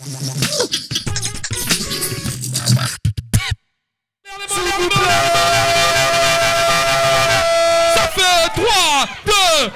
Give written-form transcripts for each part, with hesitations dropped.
Ça fait 3, 2, 1,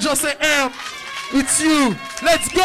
Jose M, it's you. Let's go.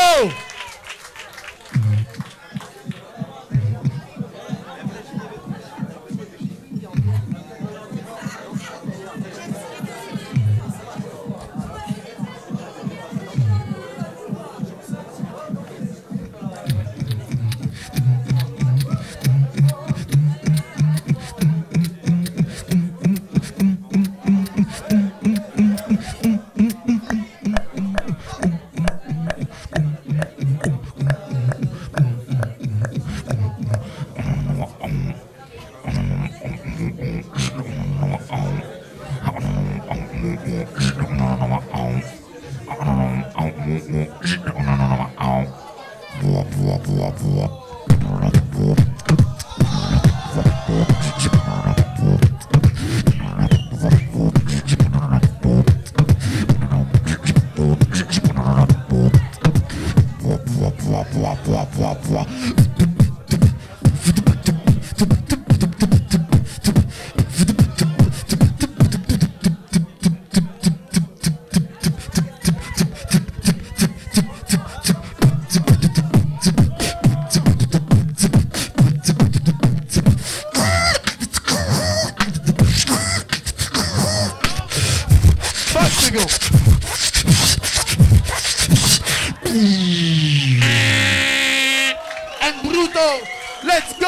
Nbruto, let's go!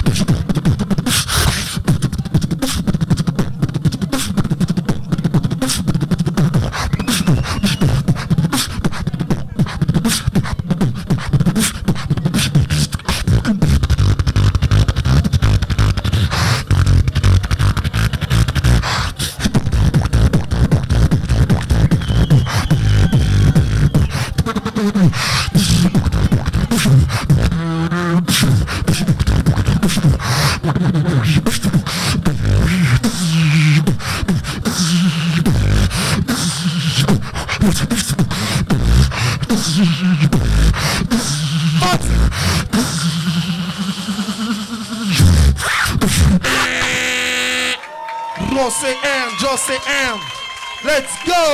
Jose M, let's go!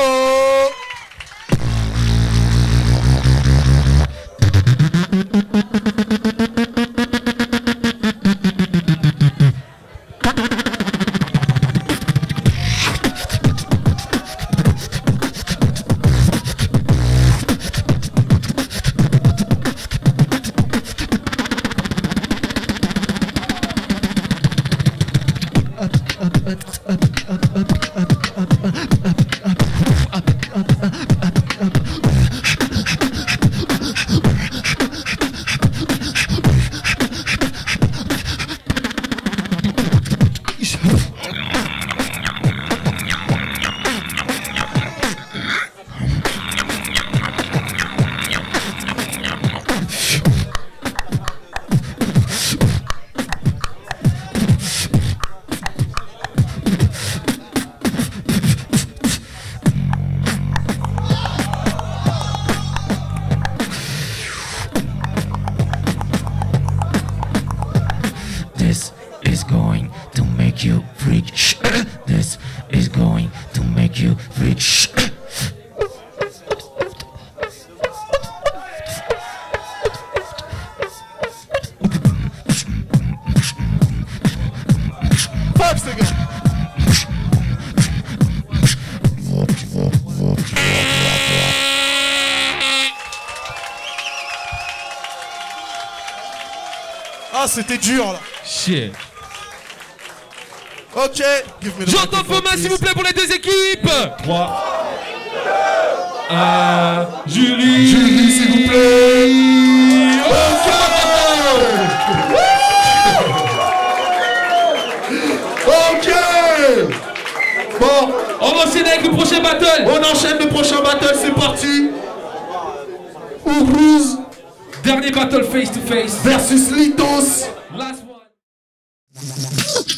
Ah, c'était dur là. Shit. Ok. J'entends vos mains s'il vous plaît pour les deux équipes. 3, 2, 1. Jury. Jury s'il vous plaît. Ok. Ok. Bon. On enchaîne avec le prochain battle. On enchaîne le prochain battle, c'est parti. Ourouz. Dernier battle face to face. Versus Litos. Last one.